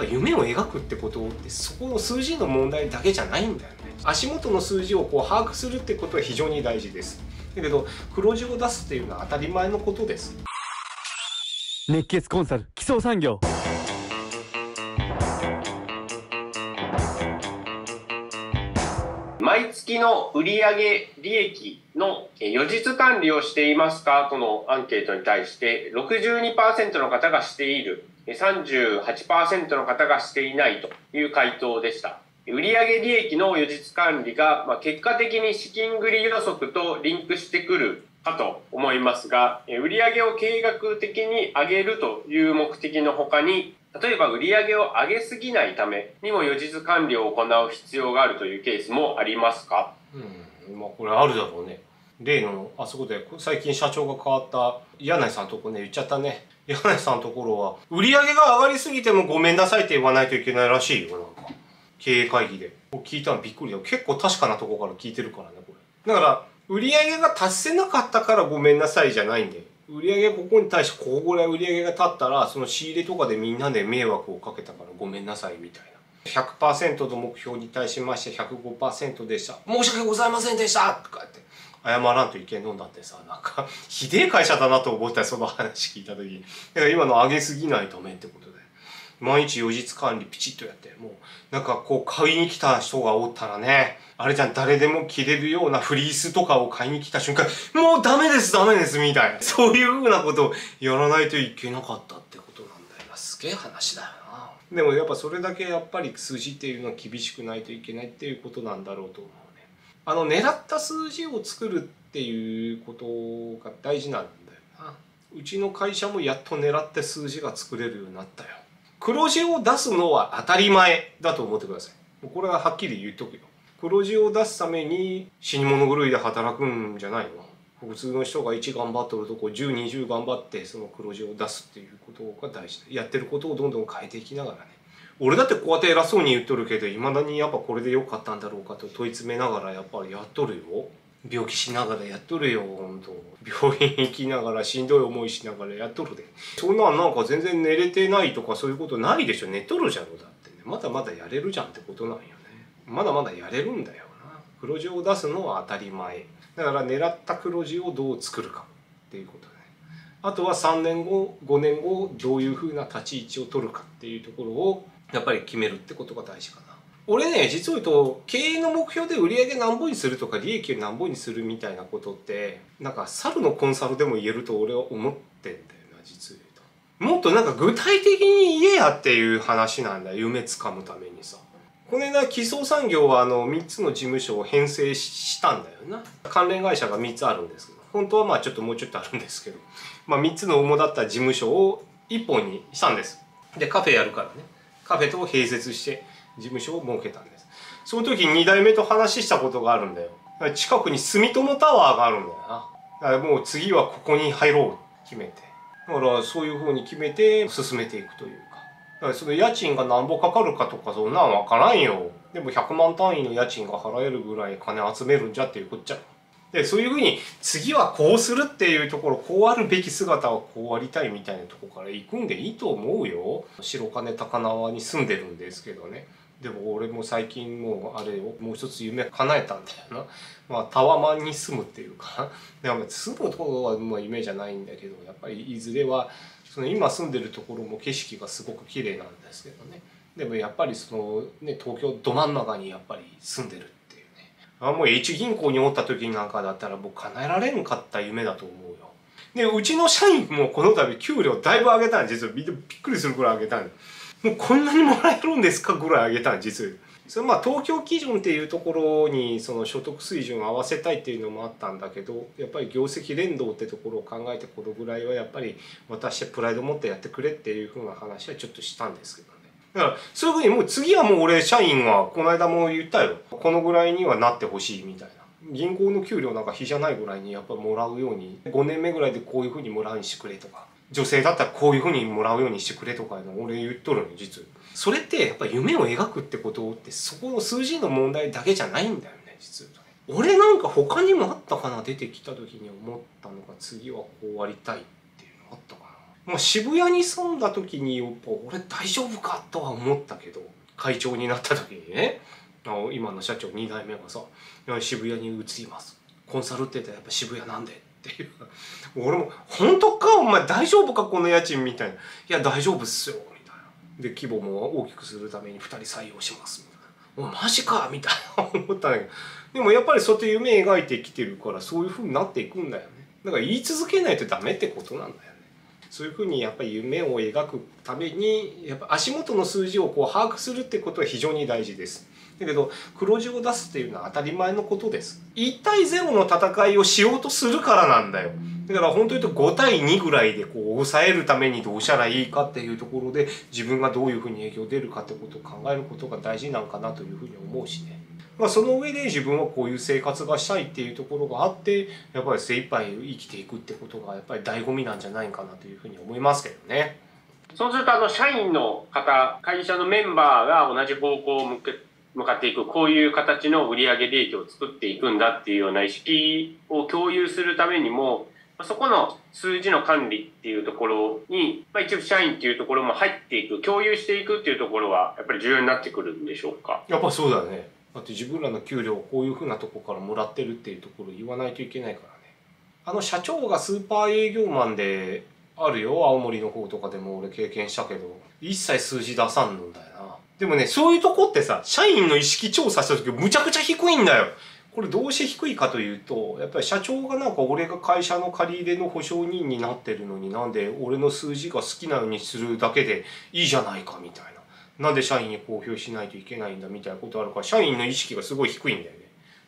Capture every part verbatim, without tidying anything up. ぱ夢を描くってことってそこの数字の問題だけじゃないんだよね。足元の数字をこう把握するってことは非常に大事です。だけど黒字を出すっていうのは当たり前のことです。熱血コンサル基礎産業。毎月の売上利益の予実管理をしていますかとのアンケートに対して ろくじゅうにパーセント の方がしている、 さんじゅうはちパーセント の方がしていないという回答でした。売上利益の予実管理が結果的に資金繰り予測とリンクしてくるかと思いますが、売上を計画的に上げるという目的のほかに、例えば売上を上げすぎないためにも予実管理を行う必要があるというケースもありますか？うん、まあこれあるだろうね。例のあそこで最近社長が変わった柳井さんのとこね、言っちゃったね。柳井さんのところは売上が上がりすぎてもごめんなさいって言わないといけないらしいよ。なんか経営会議で聞いたのびっくりだよ。結構確かなとこから聞いてるからねこれ。だから売上が達せなかったからごめんなさいじゃないんで、売上ここに対してここぐらい売上が立ったらその仕入れとかでみんなで迷惑をかけたからごめんなさいみたいな。 ひゃくパーセント の目標に対しまして ひゃくごパーセント でした申し訳ございませんでしたとかって謝らんといけんのだってさ、なんかひでえ会社だなと思ったよその話聞いた時に。だから今の上げすぎないためってことで毎日予実管理ピチッとやって、もうなんかこう買いに来た人がおったらね、あれじゃん、誰でも着れるようなフリースとかを買いに来た瞬間もうダメですダメですみたいな、そういうふうなことをやらないといけなかったってことなんだよ。すげえ話だよな。でもやっぱそれだけやっぱり数字っていうのは厳しくないといけないっていうことなんだろうと思うね。あの狙った数字を作るっていうことが大事なんだよな。うちの会社もやっと狙って数字が作れるようになったよ。黒字を出すのは当たり前だと思ってください。これははっきり言っとくよ。黒字を出すために死に物狂いで働くんじゃないの。普通の人がいち頑張っとるとこじゅう、にじゅう頑張ってその黒字を出すっていうことが大事で、やってることをどんどん変えていきながらね。俺だってこうやって偉そうに言っとるけど、未だにやっぱこれで良かったんだろうかと問い詰めながらやっぱりやっとるよ。病気しながらやっとるよ、本当。病院行きながらしんどい思いしながらやっとるで。そんなんなんか全然寝れてないとかそういうことないでしょ。寝とるじゃろだってね。まだまだやれるじゃんってことなんよね。まだまだやれるんだよな。黒字を出すのは当たり前。だから狙った黒字をどう作るかっていうことね。あとはさんねんご、ごねんごどういうふうな立ち位置を取るかっていうところをやっぱり決めるってことが大事かな。俺ね、実を言うと経営の目標で売り上げなんぼにするとか利益をなんぼにするみたいなことってなんか猿のコンサルでも言えると俺は思ってんだよな。実を言うともっとなんか具体的に言えやっていう話なんだ。夢つかむためにさ、この間基礎産業はあのみっつの事務所を編成したんだよな。関連会社がみっつあるんですけど、本当はまあちょっともうちょっとあるんですけど、まあ、みっつの主だった事務所をいっぽんにしたんです。でカフェやるからね、カフェと併設して事務所を設けたんです。その時に代目と話したことがあるんだよ。近くに住友タワーがあるんだよな。だからもう次はここに入ろう決めて、だからそういう風に決めて進めていくというか、だからその家賃が何ぼかかるかとかそんなん分からんよ。でもひゃくまん単位の家賃が払えるぐらい金集めるんじゃっていうこっちゃ。でそういう風に次はこうするっていうところ、こうあるべき姿はこうありたいみたいなとこから行くんでいいと思うよ。白金高輪に住んでるんですけどね。でも俺も最近もうあれをもう一つ夢叶えたんだよな。まあタワマンに住むっていうかでも住むところは夢じゃないんだけど、やっぱりいずれはその今住んでるところも景色がすごく綺麗なんですけどね。でもやっぱりそのね、東京ど真ん中にやっぱり住んでるっていうね。あもうH銀行におった時なんかだったらもう叶えられんかった夢だと思うよ。でうちの社員もこの度給料だいぶ上げたんですよ。びっくりするくらい上げたんです。もうこんなにもらえるんですかぐらい上げたん実は。それまあ東京基準っていうところにその所得水準を合わせたいっていうのもあったんだけど、やっぱり業績連動ってところを考えてこのぐらいはやっぱり私はプライド持ってやってくれっていうふうな話はちょっとしたんですけどね。だからそういうふうにもう次はもう俺社員はこの間も言ったよ、このぐらいにはなってほしいみたいな。銀行の給料なんか比じゃないぐらいにやっぱもらうように、ごねんめぐらいでこういうふうにもらうにしてくれとか。女性だったらこういう風にもらうようにしてくれとかの俺言っとるの実は。それってやっぱ夢を描くってことってそこの数字の問題だけじゃないんだよね実は。俺なんか他にもあったかな、出てきた時に思ったのが次はこうありたいっていうのあったかな。まあ、渋谷に住んだ時にやっぱ俺大丈夫かとは思ったけど、会長になった時にね、今の社長にだいめがさ「渋谷に移ります」「コンサルって言ったらやっぱ渋谷なんで」っていう俺も「本当かお前大丈夫かこの家賃」みたいな「いや大丈夫っすよ」みたいな。で規模も大きくするためにふたり採用しますみたいな。おマジかみたいな思ったんだけど、でもやっぱりそうやって夢描いてきてるからそういうふうになっていくんだよね。だから言い続けないとダメってことなんだよね。そういうふうにやっぱり夢を描くためにやっぱ足元の数字をこう把握するってことは非常に大事です。だけど黒字を出すっていうのは当たり前のことです。いちたいゼロの戦いをしようとするからなんだよ。だから本当に言うとごたいにぐらいでこう抑えるためにどうしたらいいかっていうところで、自分がどういうふうに影響出るかってことを考えることが大事なんかなというふうに思うしね。まあその上で自分はこういう生活がしたいっていうところがあって、やっぱり精一杯生きていくってことがやっぱり醍醐味なんじゃないかなというふうに思いますけどね。そうするとあの社員の方、会社のメンバーが同じ方向を向けて向かっていく、こういう形の売上利益を作っていくんだっていうような意識を共有するためにも、そこの数字の管理っていうところに、まあ、一部社員っていうところも入っていく、共有していくっていうところはやっぱり重要になってくるんでしょうか。やっぱそうだね。だって自分らの給料をこういうふうなとこからもらってるっていうところを言わないといけないからね。あの社長がスーパー営業マンであるよ、青森の方とかでも俺経験したけど、一切数字出さんのんだよな。でもね、そういうとこってさ、社員の意識調査した時むちゃくちゃ低いんだよ。これどうして低いかというと、やっぱり社長がなんか俺が会社の借り入れの保証人になってるのに、なんで俺の数字が好きなようにするだけでいいじゃないかみたいな。なんで社員に公表しないといけないんだみたいなことあるから、社員の意識がすごい低いんだよね。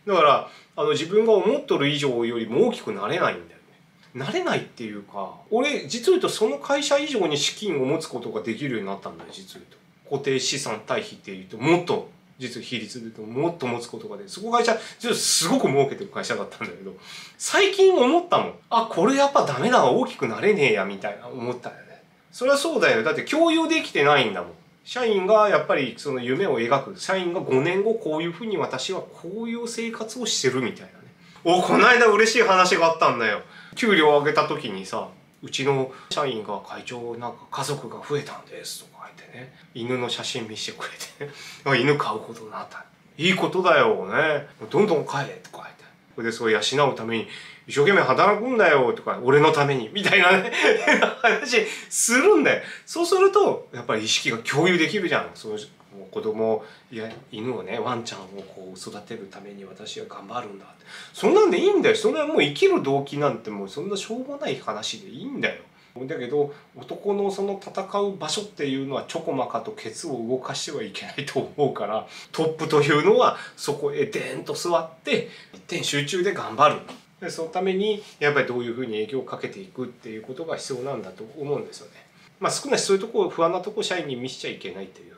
だから、あの自分が思っとる以上よりも大きくなれないんだよ。なれないっていうか、俺実を言うとその会社以上に資金を持つことができるようになったんだよ。実を言うと固定資産対比っていうともっと実は比率で言うともっと持つことができる。そこ会社実はすごく儲けてる会社だったんだけど、最近思ったもん、あこれやっぱダメだ、大きくなれねえやみたいな思ったよね。それはそうだよ。だって共有できてないんだもん。社員がやっぱりその夢を描く、社員がごねんごこういうふうに私はこういう生活をしてるみたいなね。おこの間嬉しい話があったんだよ。給料を上げた時にさ、うちの社員が会長なんか家族が増えたんですとか言ってね、犬の写真見せてくれて、ね、犬飼うことになった、いいことだよね、どんどん飼えとか言って、それでそう養うために一生懸命働くんだよとか、俺のためにみたいなね話するんだよ。そうするとやっぱり意識が共有できるじゃん。その子供や犬をね、ワンちゃんをこう育てるために私は頑張るんだって、そんなんでいいんだよ。そんなもう生きる動機なんてもうそんなしょうもない話でいいんだよ。だけど男のその戦う場所っていうのはちょこまかとケツを動かしてはいけないと思うから、トップというのはそこへデーンと座って一点集中で頑張る。でそのためにやっぱりどういうふうに影響をかけていくっていうことが必要なんだと思うんですよね。まあ少なしそういうところ、不安なとこ社員に見せちゃいけないっていう。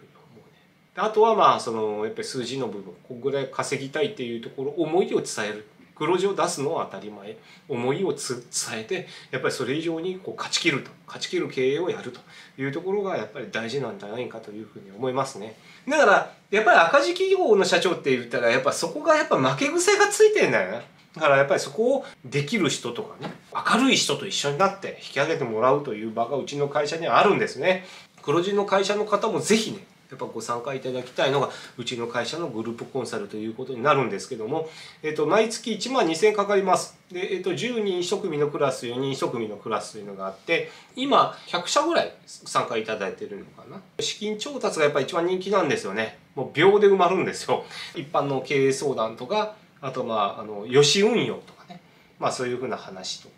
あとはまあそのやっぱり数字の部分、こんぐらい稼ぎたいっていうところ、思いを伝える、黒字を出すのは当たり前、思いをつ伝えてやっぱりそれ以上にこう勝ち切ると、勝ち切る経営をやるというところがやっぱり大事なんじゃないかというふうに思いますね。だからやっぱり赤字企業の社長って言ったらやっぱそこがやっぱ負け癖がついてんだよね。だからやっぱりそこをできる人とかね、明るい人と一緒になって引き上げてもらうという場がうちの会社にはあるんですね。黒字の会社の方もぜひね、やっぱご参加いただきたいのがうちの会社のグループコンサルということになるんですけども、えっと、毎月いちまんにせんえんかかります。で、えっと、じゅうにんいちくみのクラス、よにんいちくみのクラスというのがあって、今ひゃくしゃぐらい参加いただいてるのかな。資金調達がやっぱ一番人気なんですよね。もう秒で埋まるんですよ。一般の経営相談とか、あとまあ、あの、予試運用とかね。まあそういうふうな話とか。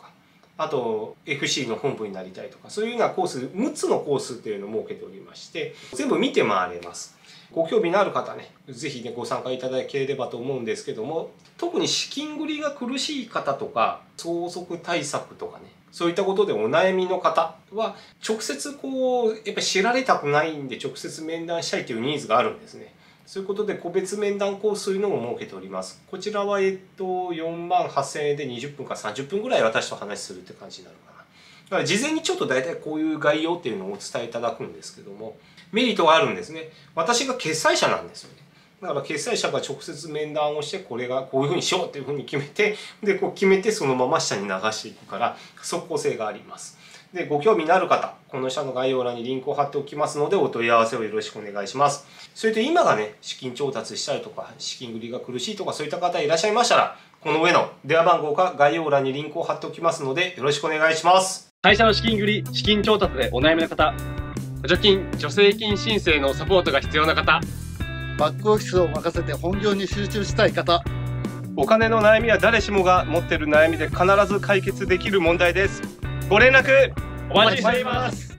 あと エフシー の本部になりたいとか、そういうようなコース、むっつのコースっていうのを設けておりまして、全部見て回れます。ご興味のある方ね、ぜひね、ご参加いただければと思うんですけども、特に資金繰りが苦しい方とか、相続対策とかね、そういったことでお悩みの方は、直接こう、やっぱ知られたくないんで、直接面談したいというニーズがあるんですね。そういうことで個別面談コースというのも設けております。こちらはえっとよんまんはっせんえんでにじゅっぷんからさんじゅっぷんぐらい私と話するって感じになるかな。だから事前にちょっと大体こういう概要っていうのをお伝えいただくんですけども、メリットがあるんですね。私が決裁者なんですよね。だから決裁者が直接面談をして、これがこういうふうにしようっていうふうに決めて、でこう決めてそのまま下に流していくから即効性があります。でご興味のある方、この下の概要欄にリンクを貼っておきますので、お問い合わせをよろしくお願いします。それと今がね、資金調達したりとか資金繰りが苦しいとか、そういった方いらっしゃいましたら、この上の電話番号か概要欄にリンクを貼っておきますので、よろしくお願いします。会社の資金繰り、資金調達でお悩みの方、補助金・助成金申請のサポートが必要な方、バックオフィスを任せて本業に集中したい方、お金の悩みは誰しもが持っている悩みで必ず解決できる問題です。ご連絡お待ちしています。